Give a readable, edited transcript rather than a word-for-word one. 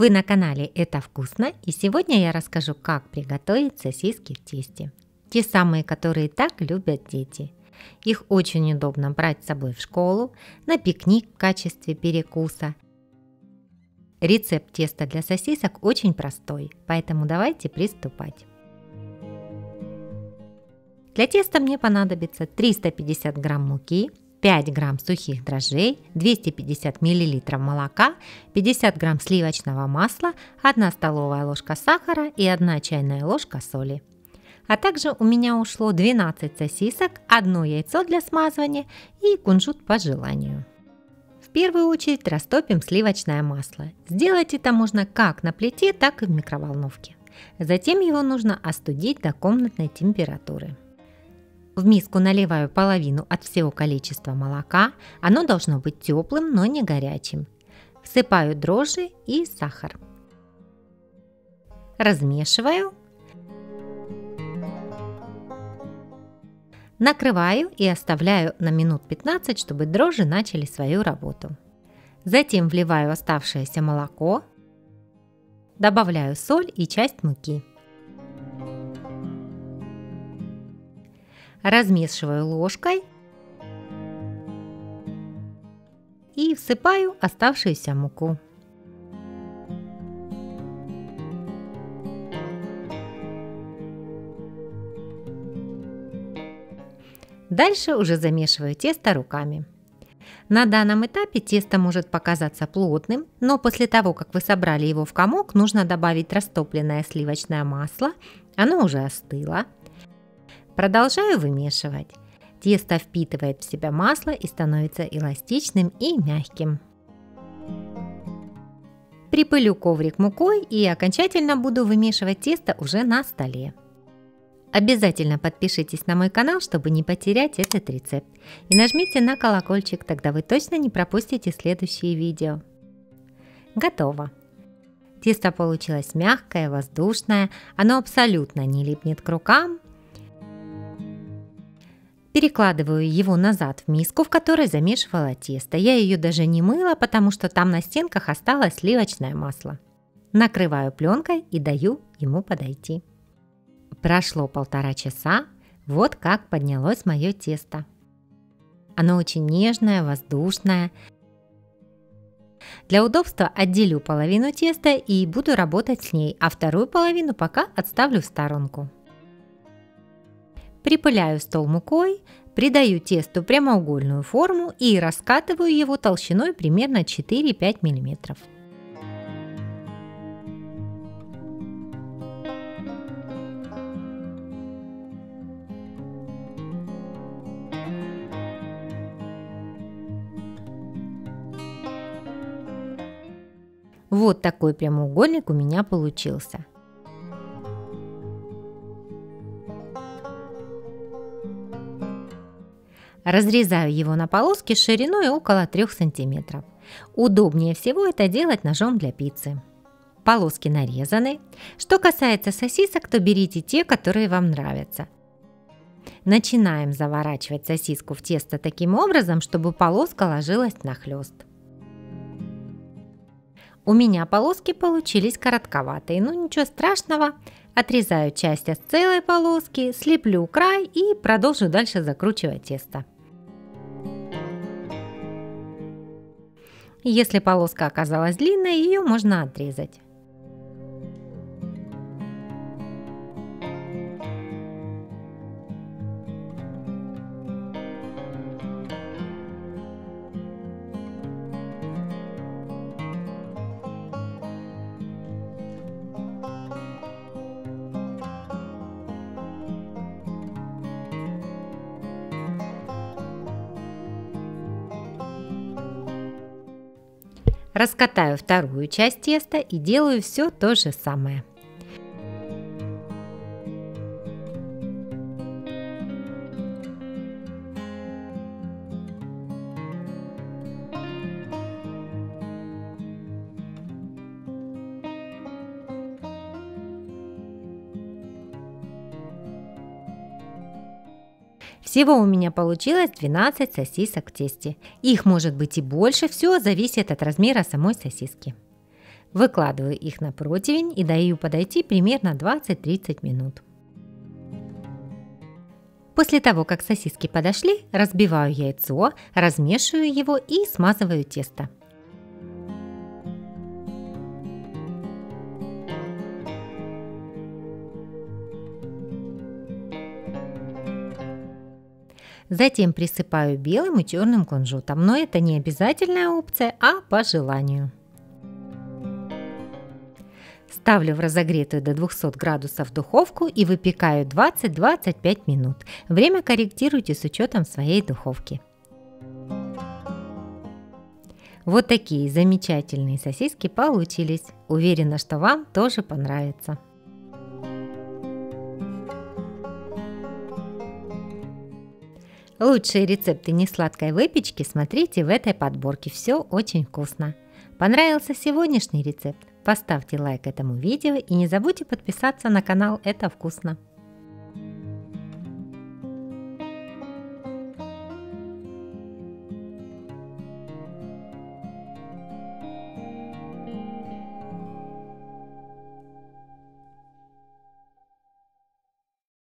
Вы на канале «Это вкусно», и сегодня я расскажу, как приготовить сосиски в тесте. Те самые, которые так любят дети. Их очень удобно брать с собой в школу, на пикник в качестве перекуса. Рецепт теста для сосисок очень простой, поэтому давайте приступать. Для теста мне понадобится 350 грамм муки, 5 грамм сухих дрожжей, 250 мл молока, 50 грамм сливочного масла, 1 столовая ложка сахара и 1 чайная ложка соли. А также у меня ушло 12 сосисок, 1 яйцо для смазывания и кунжут по желанию. В первую очередь растопим сливочное масло. Сделать это можно как на плите, так и в микроволновке. Затем его нужно остудить до комнатной температуры. В миску наливаю половину от всего количества молока, оно должно быть теплым, но не горячим. Всыпаю дрожжи и сахар. Размешиваю. Накрываю и оставляю на минут 15, чтобы дрожжи начали свою работу. Затем вливаю оставшееся молоко, добавляю соль и часть муки. Размешиваю ложкой и всыпаю оставшуюся муку. Дальше уже замешиваю тесто руками. На данном этапе тесто может показаться плотным, но после того, как вы собрали его в комок, нужно добавить растопленное сливочное масло, оно уже остыло. Продолжаю вымешивать. Тесто впитывает в себя масло и становится эластичным и мягким. Припылю коврик мукой и окончательно буду вымешивать тесто уже на столе. Обязательно подпишитесь на мой канал, чтобы не потерять этот рецепт. И нажмите на колокольчик, тогда вы точно не пропустите следующие видео. Готово! Тесто получилось мягкое, воздушное, оно абсолютно не липнет к рукам. Перекладываю его назад в миску, в которой замешивала тесто. Я ее даже не мыла, потому что там на стенках осталось сливочное масло. Накрываю пленкой и даю ему подойти. Прошло 1,5 часа. Вот как поднялось мое тесто. Оно очень нежное, воздушное. Для удобства отделю половину теста и буду работать с ней, а вторую половину пока отставлю в сторонку. Припыляю стол мукой, придаю тесту прямоугольную форму и раскатываю его толщиной примерно 4-5 мм. Вот такой прямоугольник у меня получился. Разрезаю его на полоски шириной около 3 см. Удобнее всего это делать ножом для пиццы. Полоски нарезаны. Что касается сосисок, то берите те, которые вам нравятся. Начинаем заворачивать сосиску в тесто таким образом, чтобы полоска ложилась нахлёст. У меня полоски получились коротковатые, но ничего страшного. Отрезаю часть от целой полоски, слеплю край и продолжу дальше закручивать тесто. Если полоска оказалась длинной, ее можно отрезать. Раскатаю вторую часть теста и делаю все то же самое. Всего у меня получилось 12 сосисок в тесте. Их может быть и больше, все зависит от размера самой сосиски. Выкладываю их на противень и даю подойти примерно 20-30 минут. После того, как сосиски подошли, разбиваю яйцо, размешиваю его и смазываю тесто. Затем присыпаю белым и черным кунжутом, но это не обязательная опция, а по желанию. Ставлю в разогретую до 200 градусов духовку и выпекаю 20-25 минут. Время корректируйте с учетом своей духовки. Вот такие замечательные сосиски получились. Уверена, что вам тоже понравится. Лучшие рецепты несладкой выпечки смотрите в этой подборке. Все очень вкусно. Понравился сегодняшний рецепт? Поставьте лайк этому видео и не забудьте подписаться на канал «Это вкусно».